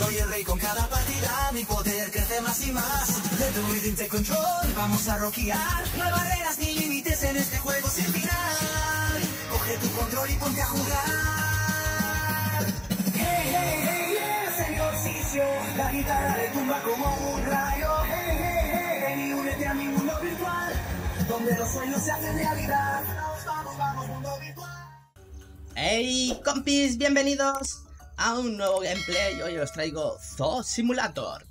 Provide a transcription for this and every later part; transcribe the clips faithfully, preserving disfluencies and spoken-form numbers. Soy el rey con cada partida, mi poder crece más y más. De tu within take control, vamos a rockear. No hay barreras ni límites en este juego sin final. Coge tu control y ponte a jugar. Hey, hey, hey, yeah, señor Shishio. La guitarra retumba como un rayo. Hey, hey, hey, ven y únete a mi mundo virtual, donde los sueños se hacen realidad. Vamos, vamos, vamos, mundo virtual. Hey, compis, bienvenidos a un nuevo gameplay. Yo hoy os traigo Zoo Simulator,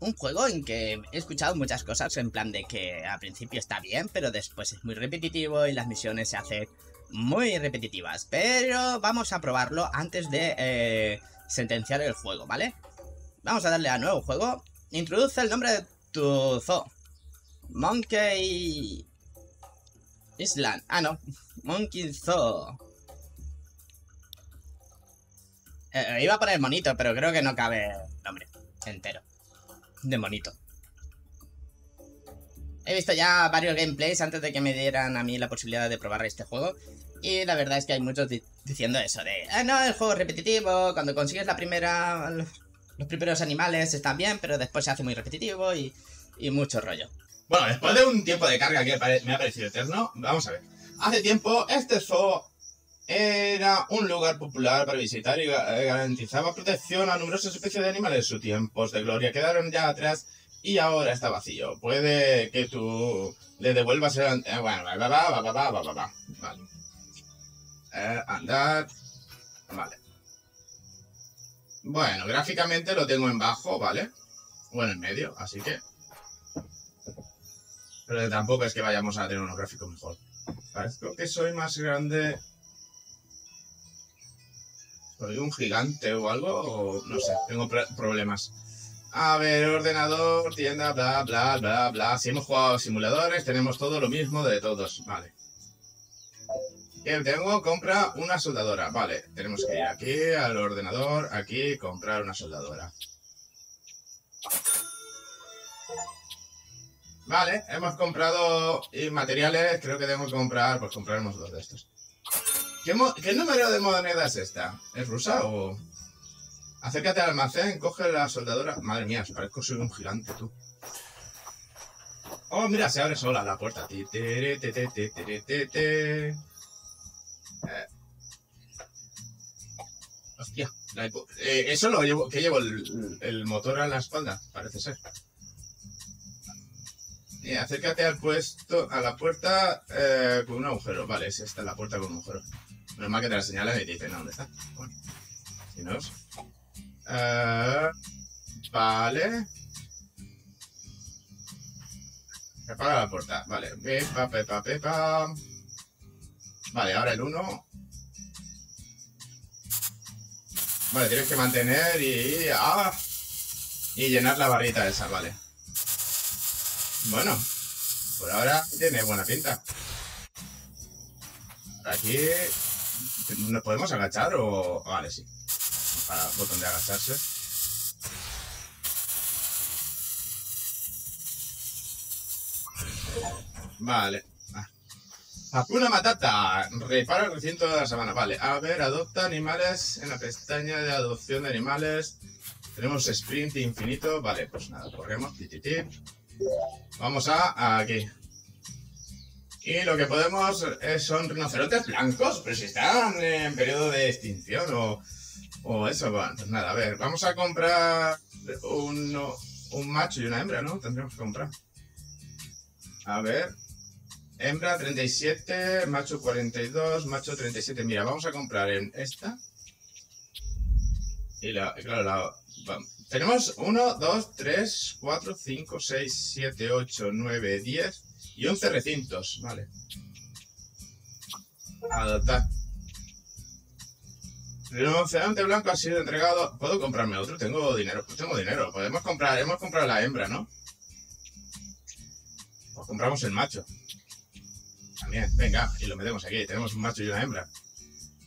un juego en que he escuchado muchas cosas en plan de que al principio está bien, pero después es muy repetitivo y las misiones se hacen muy repetitivas. Pero vamos a probarlo antes de eh, sentenciar el juego, ¿vale? Vamos a darle a nuevo juego. Introduce el nombre de tu zoo. Monkey Island. Ah, no. Monkey Zoo. Eh, iba a poner monito, pero creo que no cabe el nombre entero de monito. He visto ya varios gameplays antes de que me dieran a mí la posibilidad de probar este juego. Y la verdad es que hay muchos di diciendo eso de... Ah, no, el juego es repetitivo, cuando consigues la primera... Los, los primeros animales están bien, pero después se hace muy repetitivo y, y mucho rollo. Bueno, después de un tiempo de carga que me ha parecido eterno, vamos a ver. Hace tiempo este juego... Era un lugar popular para visitar y garantizaba protección a numerosas especies de animales. Sus tiempos de gloria quedaron ya atrás y ahora está vacío. Puede que tú le devuelvas el... Eh, bueno, va, va, va, va, va, va, va. Vale. Eh, andar. Vale. Bueno, gráficamente lo tengo en bajo, ¿vale? O en el medio, así que... Pero tampoco es que vayamos a tener unos gráficos mejor. Parezco que soy más grande... ¿Soy un gigante o algo? O no sé, tengo problemas. A ver, ordenador, tienda, bla, bla, bla, bla. Si hemos jugado simuladores, tenemos todo lo mismo de todos. Vale. ¿Qué tengo? Compra una soldadora. Vale, tenemos que ir aquí al ordenador, aquí, comprar una soldadora. Vale, hemos comprado materiales. Creo que tengo que comprar, pues compraremos dos de estos. ¿Qué, ¿Qué número de moneda es esta? ¿Es rusa o...? Acércate al almacén, coge la soldadora... Madre mía, parezco que soy un gigante, tú. Oh, mira, se abre sola la puerta. Ti, te, te, te, te, te, te, te. Eh. Hostia, la hipo... eh, eso lo llevo... ¿Qué llevo? El, el motor a la espalda, parece ser. Eh, acércate al puesto, a la puerta eh, con un agujero. Vale, es esta la puerta con un agujero. Menos mal que te la señalan y te dicen, ¿no? ¿Dónde está? Bueno, si no es... Eh, vale. Apaga la puerta. Vale, pepa, pepa, pepa. Vale, ahora el uno. Vale, tienes que mantener y... Ah, y llenar la barrita esa, vale. Bueno, por ahora tiene buena pinta. Aquí... ¿Nos podemos agachar o...? Vale, sí. Para el botón de agacharse. Vale. Hacuna Matata. Repara el recinto de la sabana. Vale, a ver, adopta animales en la pestaña de adopción de animales. Tenemos sprint infinito. Vale, pues nada, corremos. Ti, ti, ti. Vamos a aquí. Y lo que podemos es, son rinocerontes blancos. Pero si están en periodo de extinción o, o eso, bueno, pues nada, a ver, vamos a comprar uno, un macho y una hembra, ¿no? Tendremos que comprar. A ver. Hembra treinta y siete, macho cuarenta y dos, macho treinta y siete. Mira, vamos a comprar en esta. Y la, claro, la... Vamos. Tenemos uno, dos, tres, cuatro, cinco, seis, siete, ocho, nueve, diez y once recintos, vale. Adoptar. El rinoceronte blanco ha sido entregado. ¿Puedo comprarme otro? Tengo dinero. Pues tengo dinero. Podemos comprar. Hemos comprado la hembra, ¿no? Pues compramos el macho. También, venga, y lo metemos aquí. Tenemos un macho y una hembra.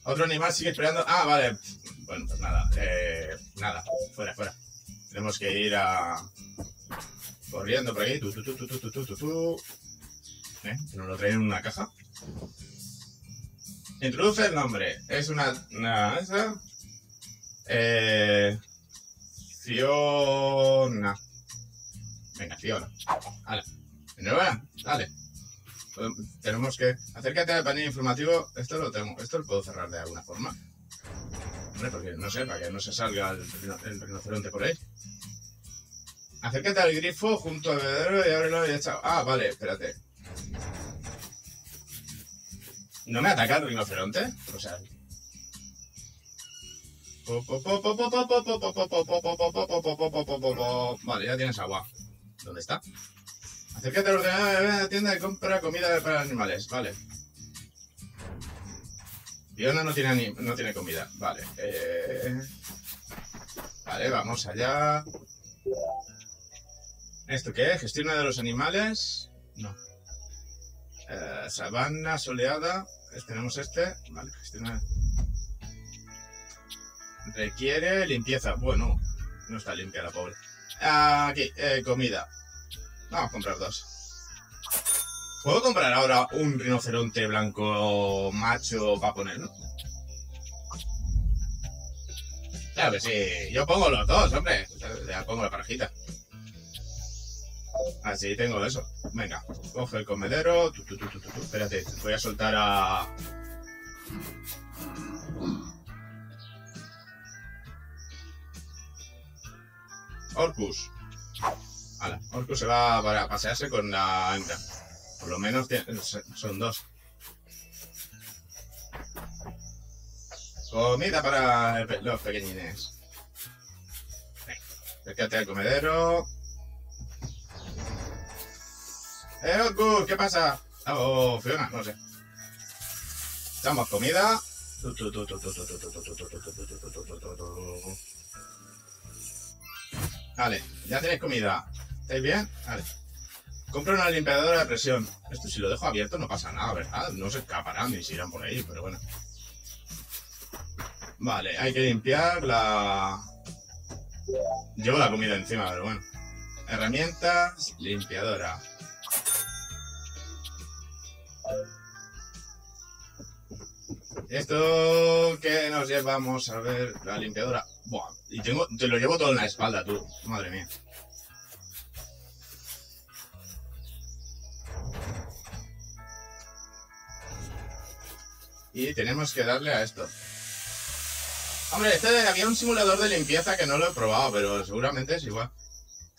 Otro animal sigue esperando. Ah, vale. Bueno, pues nada. Eh, nada. Fuera, fuera. Tenemos que ir a... corriendo por aquí. Tu, tu, tu, tu, tu, tu, tu. ¿Eh? Nos lo traen en una caja. Introduce el nombre. Es una... una esa. Eh, Fiona. Venga, Fiona. Vale. Nueva, dale. Tenemos que... Acércate al panel informativo. Esto lo tengo. Esto lo puedo cerrar de alguna forma. Hombre, porque no sé, para que no se salga el, el rinoceronte por ahí. Acércate al grifo junto al bebedero y ábrelo y echado. Ah, vale, espérate. ¿No me ataca el rinoceronte? O sea... Vale, ya tienes agua. ¿Dónde está? Acércate a la ordenada tienda de compra comida para animales. Vale. Fiona no tiene, no tiene comida. Vale. Eh... Vale, vamos allá. ¿Esto qué es? ¿Gestión de los animales? No. Eh, sabana soleada. Tenemos este. Vale, gestiona... Requiere limpieza. Bueno, no está limpia la pobre. Aquí, eh, comida. Vamos a comprar dos. ¿Puedo comprar ahora un rinoceronte blanco macho para ponerlo? Claro que sí. Yo pongo los dos, hombre. Ya pongo la parejita. Así tengo eso. Venga, coge el comedero. Tu, tu, tu, tu, tu. Espérate, voy a soltar a... Orcus. Ala, Orcus se va para pasearse con la hembra. Por lo menos son dos. Comida para los pequeñines. Venga, acércate al comedero. ¡Eh, Orcus! ¿Qué pasa? Oh, Fiona, no sé. Damos comida. Vale, ya tenéis comida. ¿Estáis bien? Vale. Compra una limpiadora de presión. Esto si lo dejo abierto no pasa nada, ¿verdad? No se escaparán ni se irán por ahí, pero bueno. Vale, hay que limpiar la... Llevo la comida encima, pero bueno. Herramientas, limpiadora. Esto que nos llevamos a ver la limpiadora. Buah, y tengo, te lo llevo todo en la espalda, tú. Madre mía. Y tenemos que darle a esto. Hombre, este había un simulador de limpieza que no lo he probado, pero seguramente es igual.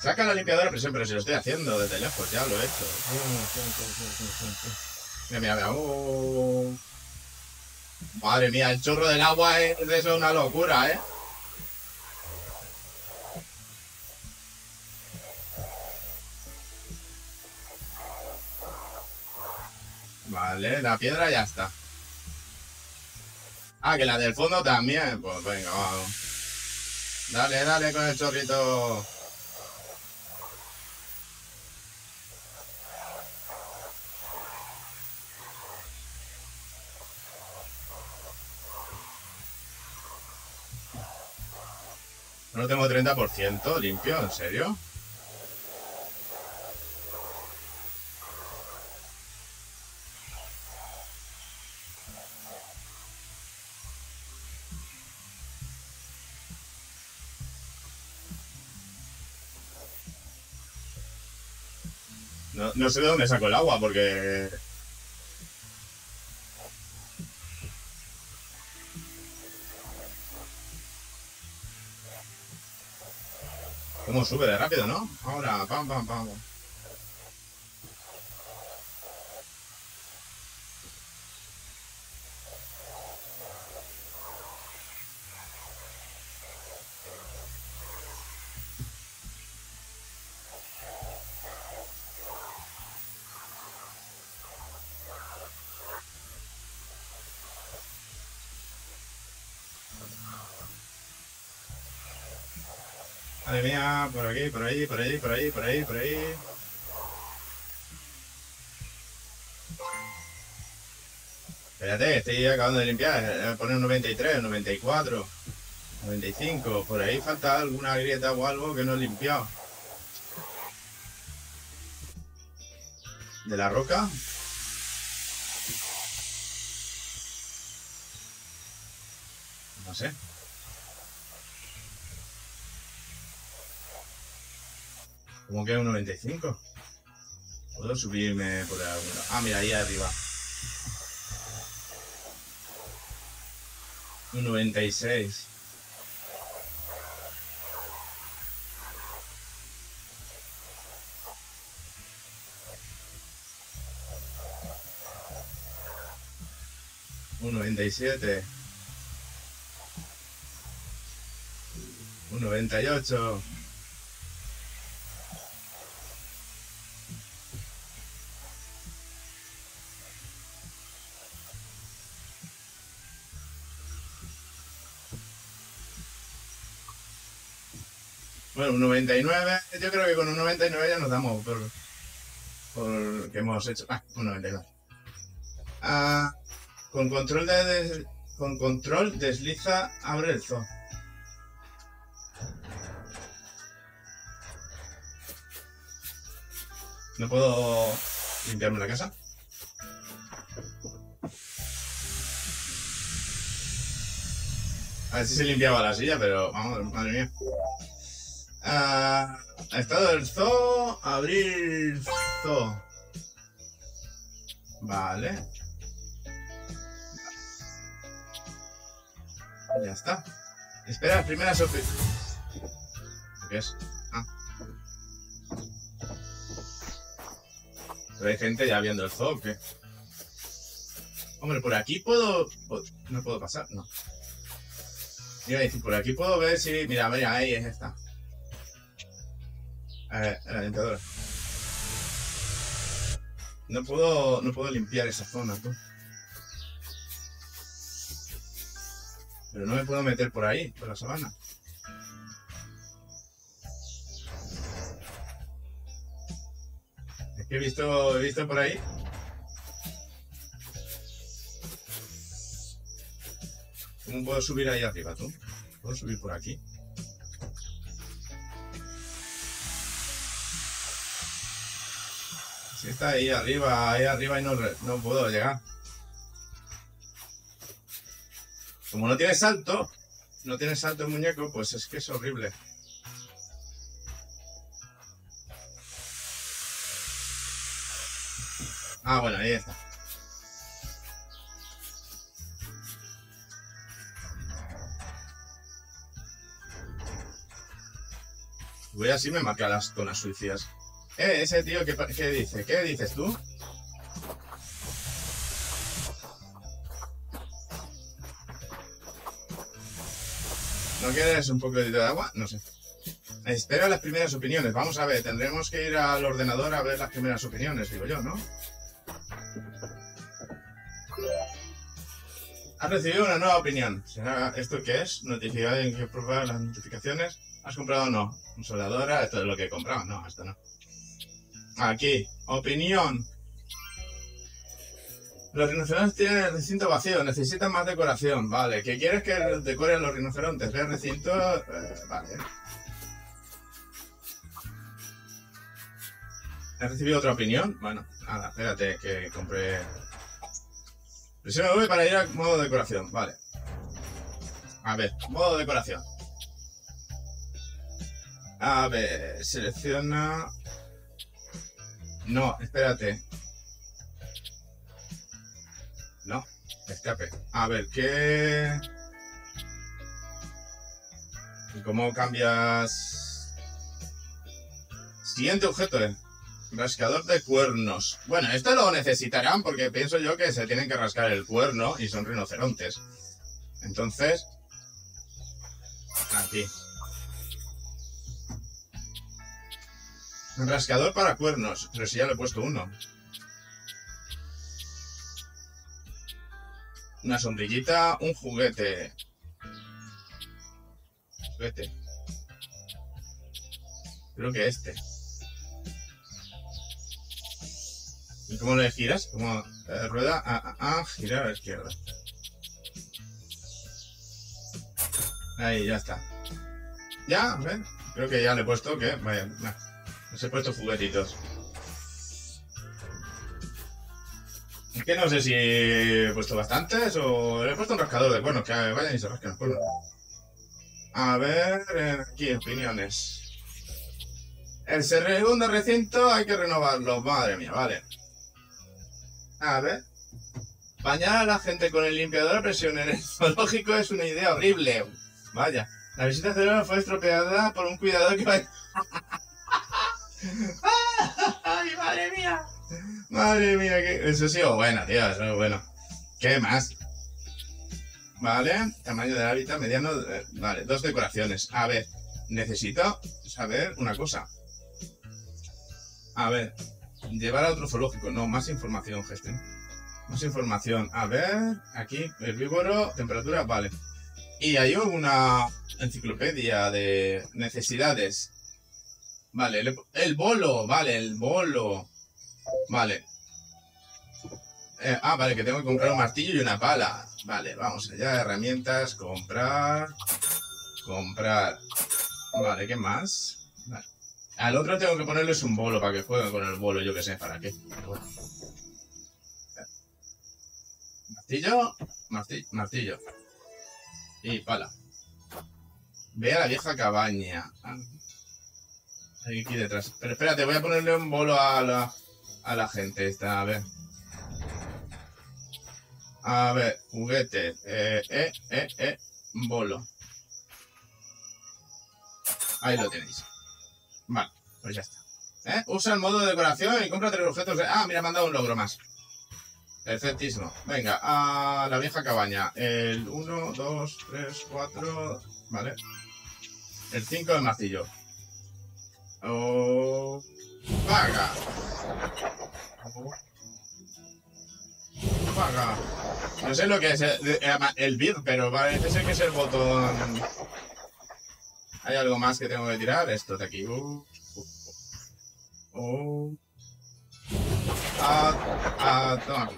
Saca la limpiadora, pero siempre se lo estoy haciendo desde lejos, ya lo he hecho. Mira, mira, mira. Oh. Madre mía, el chorro del agua es, es una locura, ¿eh? Vale, la piedra ya está. Ah, que la del fondo también. Pues venga, vamos. Dale, dale con el chorrito. No tengo treinta por ciento limpio, ¿en serio? No, no sé de dónde saco el agua, porque... Cómo sube de rápido, ¿no? Ahora, pam, pam, pam. Madre mía, por aquí, por ahí, por ahí, por ahí, por ahí, por ahí. Espérate, estoy acabando de limpiar. Poner un noventa y tres, noventa y cuatro, noventa y cinco. Por ahí falta alguna grieta o algo que no he limpiado. ¿De la roca? No sé. Como que es un noventa y cinco. Puedo subirme por algún lado. Ah, mira, ahí arriba. Un noventa y seis. Un noventa y siete. Un noventa y ocho. Bueno, un noventa y nueve, yo creo que con un noventa y nueve ya nos damos por, por lo que hemos hecho. Ah, un noventa y nueve. Ah, con control de, de, con control desliza, abre el zoo. ¿No puedo limpiarme la casa? A ver si se limpiaba la silla, pero vamos, madre mía. Ah, estado del zoo, abrir zoo. Vale. Ya está. Espera las primeras opciones. ¿Qué es? Ah. Pero hay gente ya viendo el zoo, ¿o qué? Hombre, por aquí puedo... No puedo pasar, no. Iba a decir, por aquí puedo ver si... Mira, mira, ahí es esta. A ver, la dentadora. No puedo, no puedo limpiar esa zona, tú. Pero no me puedo meter por ahí, por la sabana. Es que he visto, he visto por ahí. ¿Cómo puedo subir ahí arriba, tú? ¿Puedo subir por aquí? Si está ahí arriba, ahí arriba y no, no puedo llegar. Como no tiene salto, no tiene salto el muñeco, pues es que es horrible. Ah, bueno, ahí está. Voy así, me marca las zonas suicidas. Eh, ese tío, ¿qué, ¿qué dice? ¿Qué dices tú? ¿No quieres un poco de agua? No sé. Espero las primeras opiniones. Vamos a ver, tendremos que ir al ordenador a ver las primeras opiniones, digo yo, ¿no? Has recibido una nueva opinión. ¿Será esto qué es? Notificado en que probar las notificaciones. ¿Has comprado o no? Consoladora, esto es lo que he comprado. No, esto no. Aquí, opinión. Los rinocerontes tienen el recinto vacío, necesitan más decoración. Vale, ¿qué quieres que decoren los rinocerontes? El recinto... Eh, vale. ¿Has recibido otra opinión? Bueno, nada, espérate que compré... Presiona V para ir a modo decoración, vale. A ver, modo decoración. A ver, selecciona... No, espérate. No, escape. A ver, ¿qué...? ¿Cómo cambias...? Siguiente objeto, ¿eh? Rascador de cuernos. Bueno, esto lo necesitarán porque pienso yo que se tienen que rascar el cuerno y son rinocerontes. Entonces... Aquí. Rascador para cuernos, pero si ya le he puesto uno. Una sombrillita, un juguete. Juguete. Creo que este. ¿Y cómo le giras? Como eh, rueda a, a, a girar a la izquierda. Ahí, ya está. Ya, ¿ves? Creo que ya le he puesto que... Vaya, nah. Os he puesto juguetitos. Es que no sé si he puesto bastantes o le he puesto un rascador de cuernos. Que vayan y se rasquen los cuernos. A ver, aquí opiniones. El segundo recinto hay que renovarlo. Madre mía, vale. A ver. Bañar a la gente con el limpiador a presión en el zoológico es una idea horrible. Vaya. La visita celular fue estropeada por un cuidador que bañó... ¡Ay, madre mía! Madre mía, que... eso ha sido bueno, tío, eso es bueno. ¿Qué más? Vale, tamaño del hábitat mediano... De... Vale, dos decoraciones. A ver, necesito saber una cosa. A ver, llevar a otro zoológico. No, más información, gestión. Más información. A ver, aquí, herbívoro, temperatura, vale. Y hay una enciclopedia de necesidades. Vale, el, el bolo, vale, el bolo. Vale. Eh, ah, vale, que tengo que comprar un martillo y una pala. Vale, vamos allá, herramientas, comprar, comprar. Vale, ¿qué más? Vale. Al otro tengo que ponerles un bolo para que jueguen con el bolo, yo que sé, ¿para qué? Bueno. Martillo, martillo, martillo. Y pala. Ve a la vieja cabaña. Hay aquí detrás. Pero espérate, voy a ponerle un bolo a la, a la gente esta, a ver. A ver, juguete. Eh, eh, eh, eh. Bolo. Ahí lo tenéis. Vale, pues ya está. ¿Eh? Usa el modo de decoración y compra tres objetos. De... Ah, mira, me han dado un logro más. Perfectísimo. Venga, a la vieja cabaña. El uno, dos, tres, cuatro... Vale. El cinco del martillo. Oh... ¡Paga! ¡Paga! No sé lo que es el, el bid, pero parece ser que es el botón... ¿Hay algo más que tengo que tirar? Esto de aquí. Uh, uh, uh. Ah, ah, toma.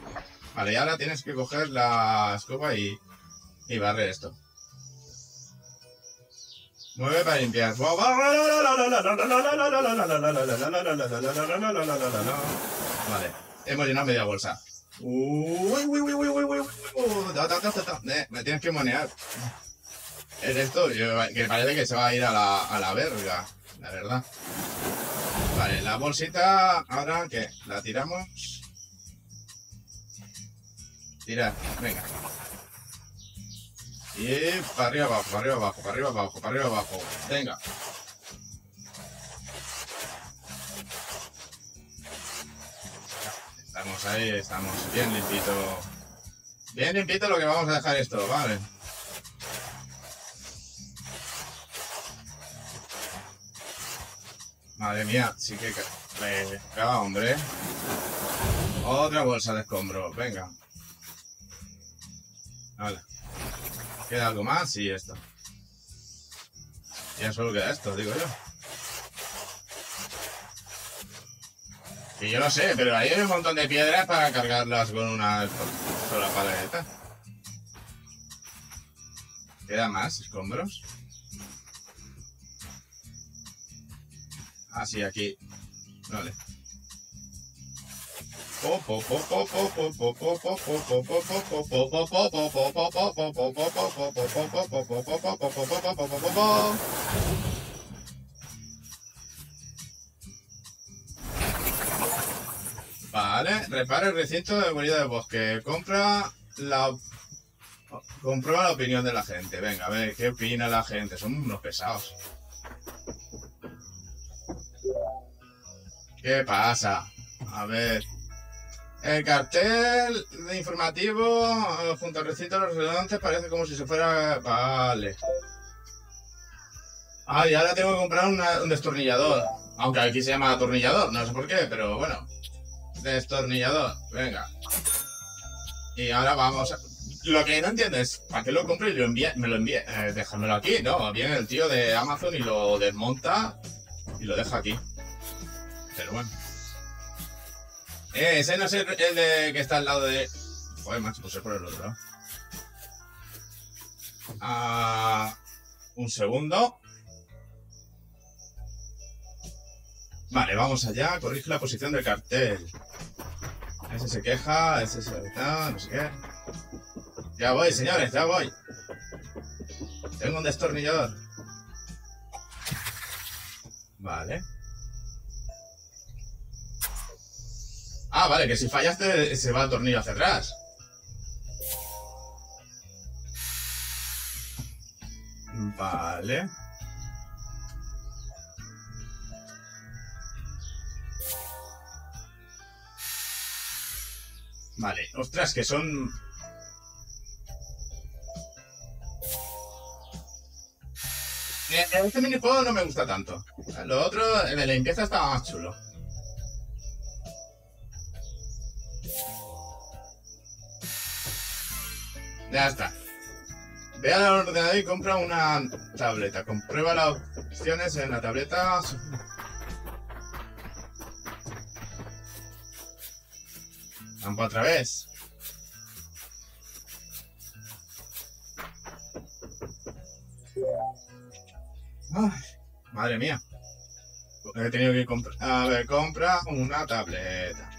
Vale, y ahora tienes que coger la escoba y, y barrer esto. Mueve para limpiar. Vale, hemos llenado media bolsa. Uy, uy, uy, uy, uy, uy, uy. Da, da, da, da. Eh, me tienes que monear. Es esto, yo, que parece que se va a ir a la, a la verga, la verdad. Vale, la bolsita, ahora que la tiramos. Tirar, venga. Y para arriba abajo, para arriba abajo, para arriba abajo, para arriba abajo. Venga. Estamos ahí, estamos bien limpito. Bien limpito lo que vamos a dejar esto, vale. Madre mía, sí que me caga, hombre. Otra bolsa de escombros, venga. Vale. ¿Queda algo más? Sí, esto. Ya solo queda esto, digo yo. Y yo no sé, pero ahí hay un montón de piedras para cargarlas con una sola paleta. ¿Queda más escombros? Así, ah, aquí. Vale. Vale, repara el recinto de guarida de bosque. Compra la... Comprueba la opinión de la gente. Venga, a ver, ¿qué opina la gente? Son unos pesados. ¿Qué pasa? A ver... El cartel de informativo junto al recinto de los relevantes parece como si se fuera... Vale. Ah, y ahora tengo que comprar una, un destornillador. Aunque aquí se llama atornillador, no sé por qué, pero bueno. Destornillador, venga. Y ahora vamos a... Lo que no entiendo es, ¿para qué lo compré? Yo envié, me lo envié. Eh, déjamelo aquí, ¿no? Viene el tío de Amazon y lo desmonta y lo deja aquí. Pero bueno. Eh, ese no es el, el de que está al lado de... Joder, macho, pues es por el otro lado. Ah, un segundo. Vale, vamos allá. Corrige la posición del cartel. Ese se queja, ese se está, no sé qué. Ya voy, señores, ya voy. Tengo un destornillador. Vale. Ah, vale, que si fallas te, se va el tornillo hacia atrás. Vale. Vale, ostras, que son... Este minijuego no me gusta tanto. Lo otro, el de limpieza, estaba más chulo. Ya está. Ve al ordenador y compra una tableta. Comprueba las opciones en la tableta. Tampoco otra vez. Ay, madre mía. He tenido que comprar. A ver, compra una tableta.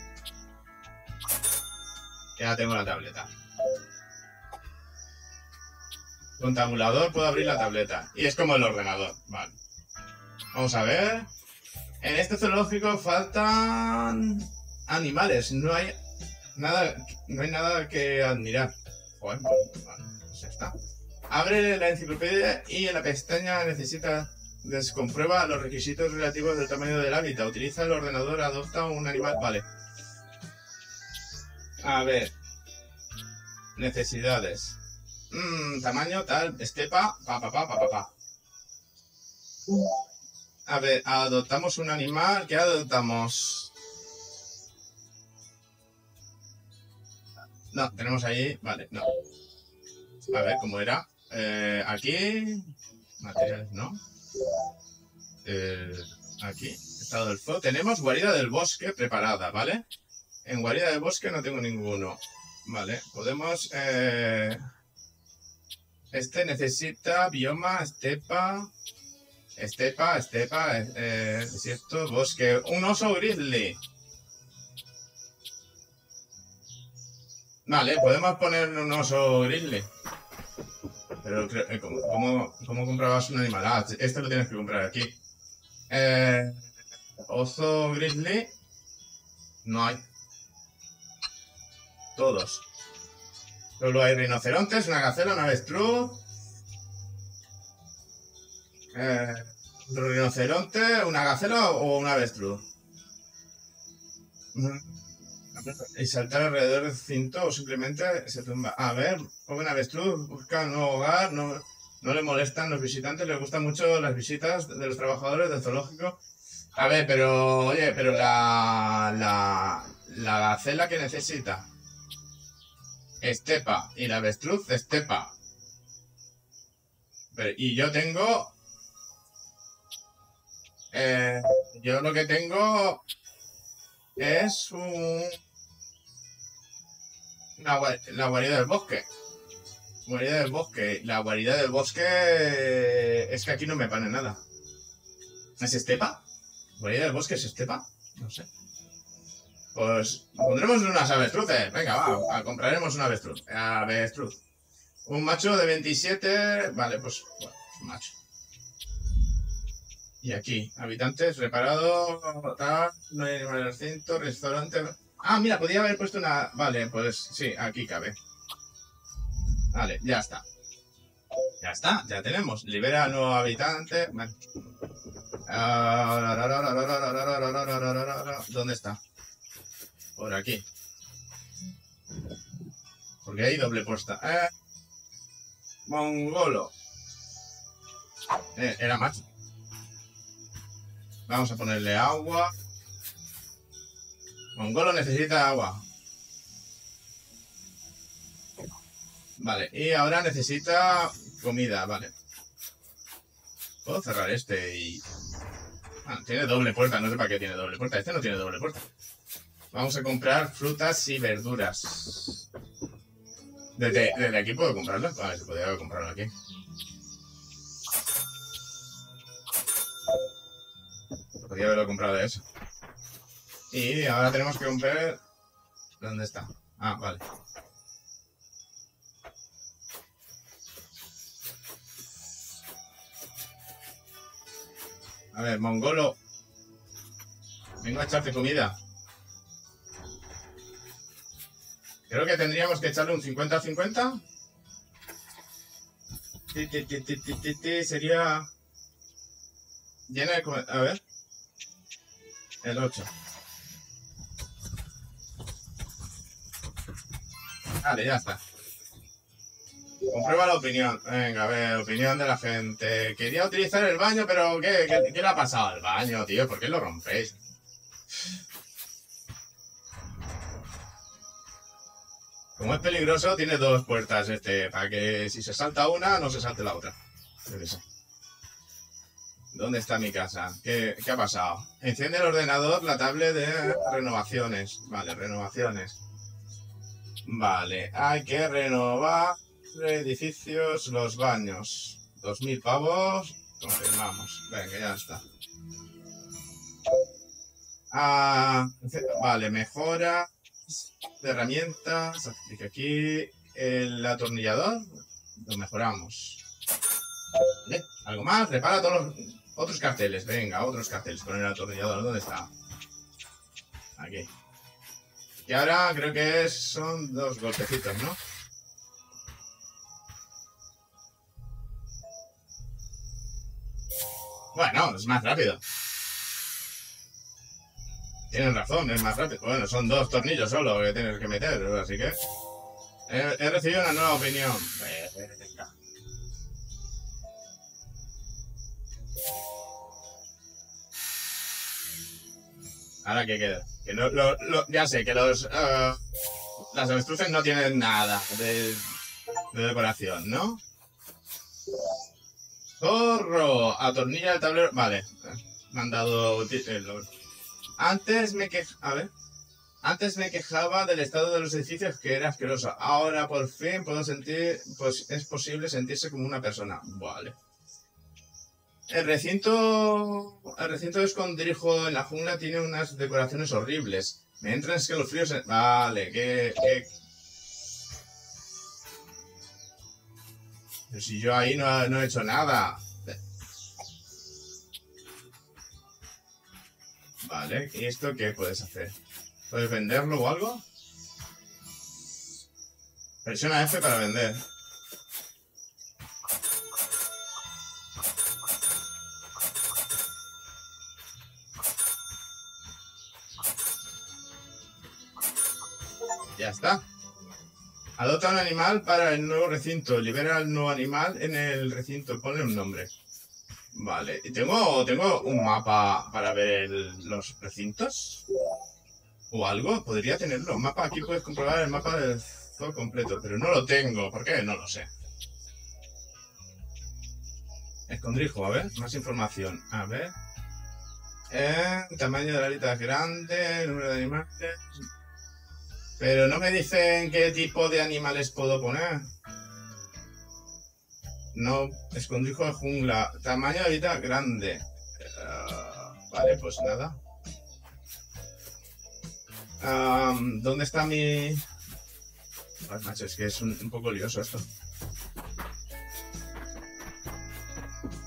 Ya tengo la tableta. Con tabulador puedo abrir la tableta. Y es como el ordenador. Vale. Vamos a ver. En este zoológico faltan animales. No hay nada, no hay nada que admirar. Joder, pues, vale, pues ya está. Abre la enciclopedia y en la pestaña necesitas descomprueba los requisitos relativos del tamaño del hábitat. Utiliza el ordenador, adopta un animal. Vale. A ver. Necesidades. Mmm, tamaño, tal, estepa, pa, pa, pa, pa, pa, pa. A ver, adoptamos un animal. ¿Qué adoptamos? No, tenemos ahí. Vale, no. A ver, ¿cómo era? Eh, aquí, materiales, ¿no? Eh, aquí, estado del fuego. Tenemos guarida del bosque preparada, ¿vale? En guarida del bosque no tengo ninguno. Vale, podemos... Eh... Este necesita bioma, estepa, estepa, estepa, eh, desierto, bosque. ¡Un oso grizzly! Vale, podemos ponerle un oso grizzly. Pero creo, eh, ¿cómo, cómo, ¿cómo comprabas un animal? Ah, este lo tienes que comprar aquí. Eh, oso grizzly. No hay. Todos. Solo hay rinocerontes, una gacela, una avestruz, eh, rinoceronte, una gacela o una avestruz. Y saltar alrededor del cinto o simplemente se tumba. A ver, joven avestruz, busca un nuevo hogar, no, no le molestan los visitantes, le gustan mucho las visitas de los trabajadores del zoológico. A ver, pero, oye, pero la, la, la gacela que necesita. Estepa. Y la avestruz, estepa. Pero, y yo tengo... Eh, yo lo que tengo es un... La, la guarida del bosque. Guarida del bosque. La guarida del bosque... Es que aquí no me pone nada. ¿Es estepa? ¿Guarida del bosque es estepa? No sé. Pues pondremos unas avestruces. Venga, va, a, compraremos una avestruz. Avestruz. Un macho de veintisiete. Vale, pues bueno, un macho. Y aquí, habitantes, reparado, tal, no hay animales en el centro, restaurante. Ah, mira, podía haber puesto una. Vale, pues sí, aquí cabe. Vale, ya está. Ya está, ya tenemos. Libera a nuevo habitante. Vale. ¿Dónde está? Por aquí. Porque hay doble puesta. Eh, Mongolo. Eh, era macho. Vamos a ponerle agua. Mongolo necesita agua. Vale, y ahora necesita comida, vale. Puedo cerrar este y... Ah, tiene doble puerta, no sé para qué tiene doble puerta. Este no tiene doble puerta. Vamos a comprar frutas y verduras. Desde, desde aquí puedo comprarlas. Vale, se podría haber comprado aquí. Podría haberlo comprado de eso. Y ahora tenemos que comprar... ¿Dónde está? Ah, vale. A ver, Mongolo. Vengo a echarte comida. Creo que tendríamos que echarle un cincuenta cincuenta. Sería... llena de... a ver... el ocho. Vale, ya está. Comprueba la opinión. Venga, a ver, opinión de la gente. Quería utilizar el baño, pero ¿qué, qué, qué le ha pasado al baño, tío? ¿Por qué lo rompéis? Como es peligroso, tiene dos puertas este, para que si se salta una, no se salte la otra. ¿Dónde está mi casa? ¿Qué, qué ha pasado? Enciende el ordenador, la tablet de renovaciones. Vale, renovaciones. Vale, hay que renovar edificios, los baños. Dos mil pavos. Confirmamos. Venga, ya está. Ah, vale, mejora de herramientas. Aquí el atornillador. Lo mejoramos. ¿Vale? ¿Algo más? Repara todos los otros carteles. Venga, otros carteles con el atornillador. ¿Dónde está? Aquí. Y ahora creo que son dos golpecitos, ¿no? Bueno, es más rápido. Tienen razón, es más rápido. Bueno, son dos tornillos solo que tienes que meter, así que... He, he recibido una nueva opinión. Ahora que queda. Que no, lo, lo, ya sé que los... Uh, las avestruces no tienen nada de, de decoración, ¿no? ¡Zorro! Atornilla el tablero... Vale. Me han dado... Antes me quej... A ver. Antes me quejaba del estado de los edificios, que era asqueroso. Ahora por fin puedo sentir... Pues es posible sentirse como una persona. Vale. El recinto, el recinto de escondrijo en la jungla tiene unas decoraciones horribles. Me entran escalofríos en... Vale, que, que... Pero si yo ahí no, no he hecho nada. Vale, ¿y esto qué puedes hacer? ¿Puedes venderlo o algo? Presiona F para vender. Ya está. Adopta un animal para el nuevo recinto. Libera al nuevo animal en el recinto. Ponle un nombre. Vale. ¿Tengo, tengo un mapa para ver el, los recintos? ¿O algo? Podría tenerlo. Un mapa. Aquí puedes comprobar el mapa del zoo completo. Pero no lo tengo. ¿Por qué? No lo sé. Escondrijo. A ver. Más información. A ver. Eh, tamaño de la aleta es grande. Número de animales... Pero no me dicen qué tipo de animales puedo poner. No, escondrijo de jungla. Tamaño de vida grande. Uh, vale, pues nada. Um, ¿Dónde está mi...? Ay, macho, es que es un, un poco lioso esto.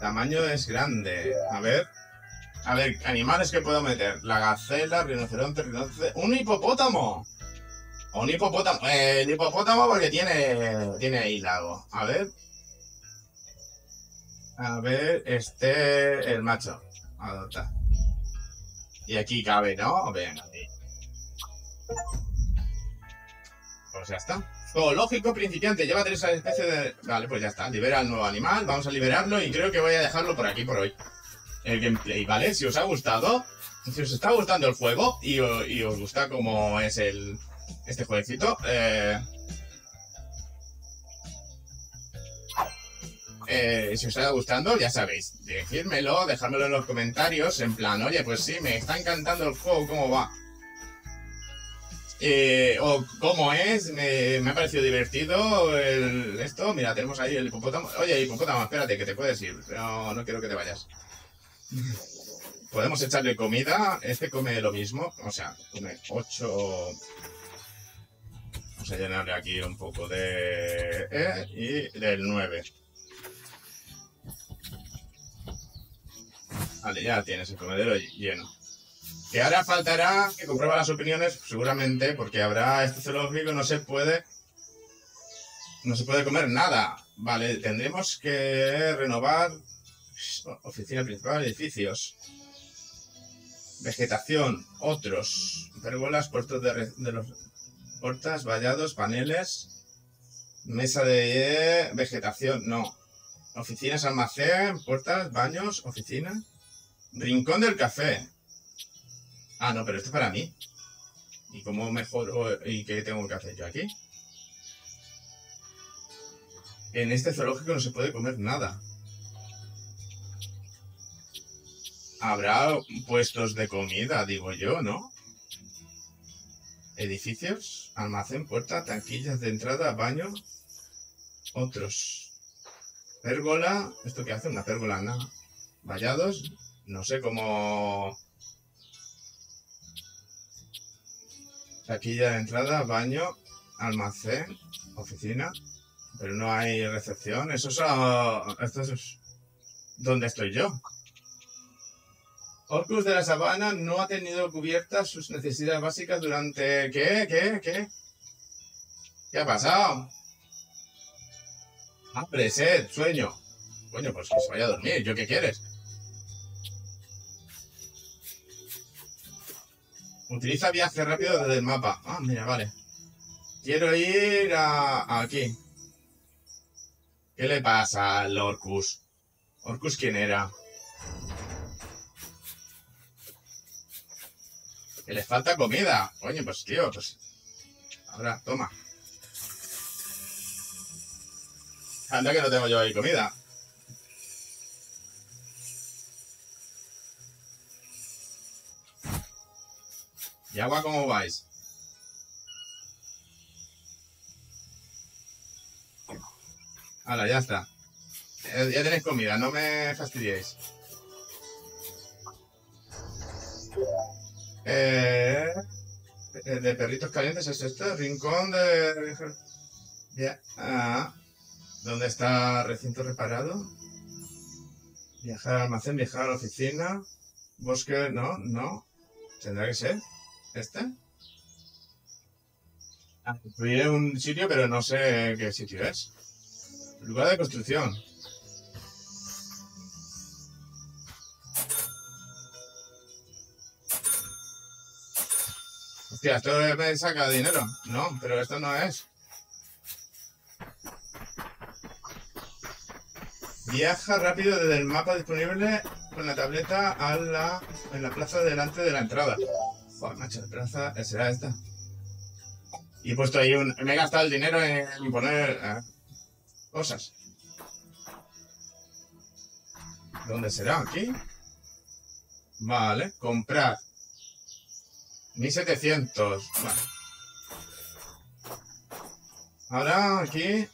Tamaño es grande. A ver. A ver, animales que puedo meter. La gacela, rinoceronte, rinoceronte... ¡Un hipopótamo! O un hipopótamo. Eh, el hipopótamo porque tiene, tiene ahí lago. A ver. A ver, este... El macho. Adopta. Y aquí cabe, ¿no? Venga. Pues ya está. Zoológico principiante. Lleva tres especies de... Vale, pues ya está. Libera al nuevo animal. Vamos a liberarlo y creo que voy a dejarlo por aquí por hoy. El gameplay, ¿vale? Si os ha gustado. Si os está gustando el juego y, y os gusta cómo es el... Este jueguecito, eh, eh, si os está gustando, ya sabéis, decírmelo, dejármelo en los comentarios, en plan, oye, pues sí, me está encantando el juego, ¿cómo va? Eh, o cómo es, me, me ha parecido divertido el, esto, mira, tenemos ahí el hipopótamo, oye, hipopótamo, espérate, que te puedes ir, pero no quiero que te vayas. Podemos echarle comida, este come lo mismo, o sea, come ocho... Vamos a llenarle aquí un poco de... E y del nueve. Vale, ya tienes el comedero lleno. Que ahora faltará que comprueba las opiniones, seguramente, porque habrá este zoológico, no se puede, no se puede comer nada. Vale, tendremos que renovar oficina principal, edificios, vegetación, otros, pérgolas, puertos de, de los puertas, vallados, paneles, mesa de vegetación, no, oficinas, almacén, puertas, baños, oficina, rincón del café. Ah, no, pero esto es para mí. ¿Y cómo mejoro? ¿Y qué tengo que hacer yo aquí? En este zoológico no se puede comer nada. Habrá puestos de comida, digo yo, ¿no? Edificios, almacén, puerta, taquillas de entrada, baño, otros. Pérgola, ¿esto qué hace? Una pérgola, nada. Vallados, no sé cómo... Taquilla de entrada, baño, almacén, oficina, pero no hay recepción. Eso es, a... Esto es... ¿Dónde estoy yo? Orcus de la sabana no ha tenido cubiertas sus necesidades básicas durante... ¿Qué? ¿Qué? ¿Qué? ¿Qué ha pasado? Hambre, sed, sueño. Coño, pues que se vaya a dormir. ¿Yo qué quieres? Utiliza viaje rápido desde el mapa. Ah, mira, vale. Quiero ir a, a aquí. ¿Qué le pasa al Orcus? ¿Orcus quién era? Que les falta comida. Coño, pues tío, pues... Ahora, toma. Anda que no tengo yo ahí comida. ¿Y agua cómo vais? Ahora, ya está. Ya, ya tenéis comida, no me fastidiéis. Eh, de perritos calientes es esto, rincón de... Ya. Ah, ¿dónde está recinto reparado? Viajar al almacén, viajar a la oficina. Bosque, no, no. Tendrá que ser. ¿Este? Ah, incluiré un sitio, pero no sé qué sitio es. Lugar de construcción. Hostia, esto me saca dinero. No, pero esto no es. Viaja rápido desde el mapa disponible con la tableta a la, en la plaza delante de la entrada. Joder, macho, de plaza, será esta. Y he puesto ahí un... Me he gastado el dinero en poner eh, cosas. ¿Dónde será? ¿Aquí? Vale, comprar. mil setecientos. Vale. Ahora, aquí...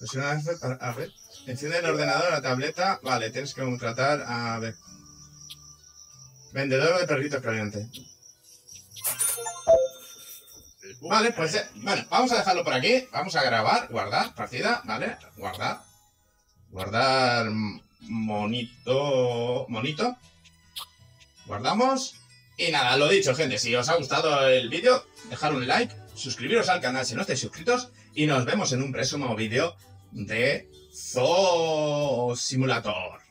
Presiona F para... A ver. Enciende el ordenador, la tableta. Vale, tienes que contratar a... ver. Vendedor de perritos calientes. Vale, pues eh, bueno, vamos a dejarlo por aquí. Vamos a grabar, guardar, partida, ¿vale? Guardar. Guardar monito. Monito. Guardamos. Y nada, lo dicho, gente. Si os ha gustado el vídeo, dejad un like, suscribiros al canal si no estáis suscritos. Y nos vemos en un próximo vídeo de Zoo Simulator.